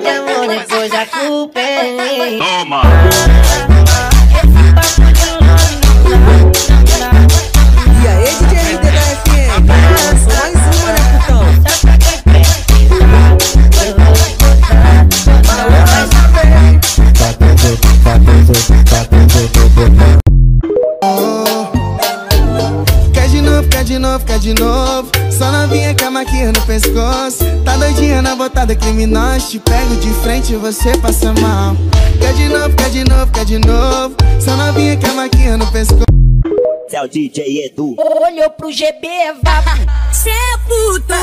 de amor, depois a culpa é minha. Toma! E aí, DJ da FM? Mais uma, né, putão? Quer de novo, quer de novo, quer de novo. Só novinha com a maquinha no pescoço. Tá doidinha na botada criminosa. Te pego de frente e você passa mal. Quer de novo, quer de novo, quer de novo. Só novinha com a maquinha no pescoço. É o DJ Edu. Olhou pro GB, vava. Cê é puto,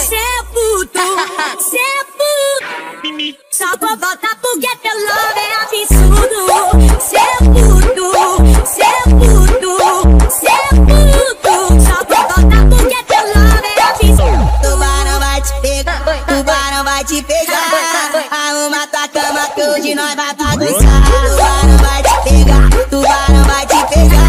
cê é puto, cê é puto. Só vou voltar pro Get Your Love, é absurdo. Cê é puto, cê é puto, cê é puto. Só vou voltar pro Get Your Love, é absurdo. Tubarão vai te pegar, tubarão vai te beijar. Arruma tua cama que hoje nós vai bagunçar. Tubarão vai te pegar, tubarão vai te beijar.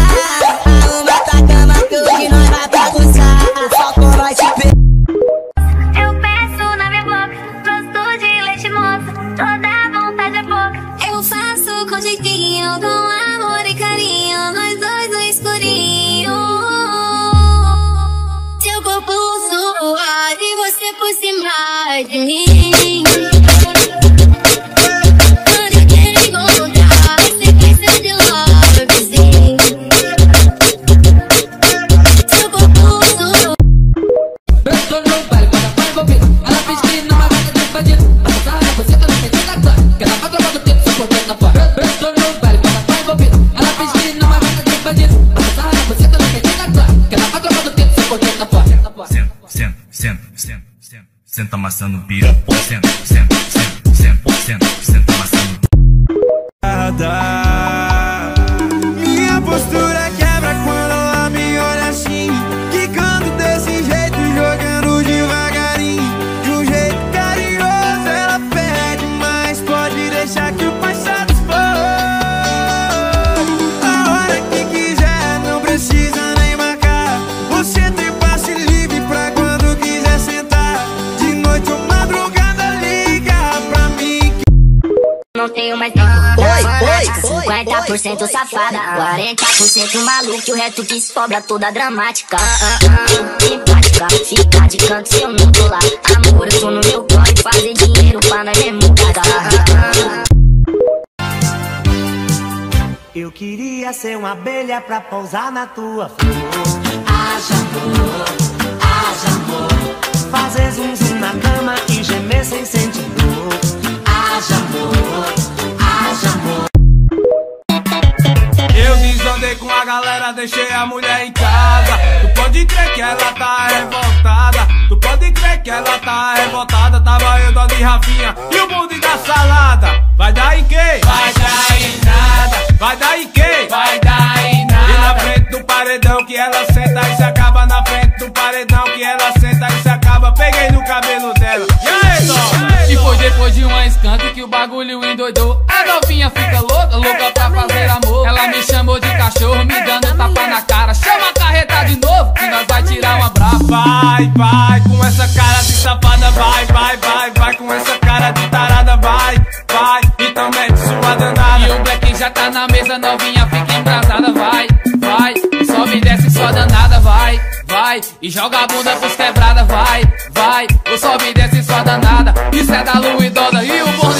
Senta amassando piroca, senta, senta, senta, senta, senta, senta amassando piroca. Minha postura quebra quando ela me olha assim, quicando desse jeito, jogando devagarinho, de um jeito carinhoso. Ela pede, mas pode deixar que o passado for. A hora que quiser, não precisa nem marcar. Você tem passe livre pra quando quiser sentar. Não tenho mais tempo pra 50% safada, 40% maluco e o resto que sobra toda dramática. Simpática, fica de canto se eu não tô lá. Amor, eu tô no meu corre, fazer dinheiro pra nós é mudada. Eu queria ser uma abelha pra pousar na tua flor. Haja amor, haja amor. Fazer zum zum na cama e gemer sem sentir dor. Haja amor, haja amor. Eu desandei com a galera, deixei a mulher em casa. Tu pode crer que ela tá revoltada. Tu pode crer que ela tá revoltada. Tava eu, Dona e Rafinha e o bonde da salada. Vai dar em quê? Vai dar em nada. Vai dar em quê? Vai dar em nada. E na frente do paredão que ela senta e se acaba. Na frente do paredão que ela senta e se acaba. Peguei no cabelo dela. E aí, Dona? E foi depois de um escândalo que o bagulho endoidou. A novinha fica louca, louca pra fazer amor. Ela me chamou de cachorro, me dando tapa na cara. Chama a carreta de novo, que nós vai tirar uma brava. Vai, vai, com essa cara de safada. Vai, vai, vai, vai, com essa cara de tarada. Vai, vai, e também de sua danada. E o Black já tá na mesa, novinha fica embrasada. Vai, vai, só me desce sua danada. Vai, vai, e joga a bunda pros quebrada. Vai, vai, ou só me desce sua danada. Isso é da Lu e Dona e o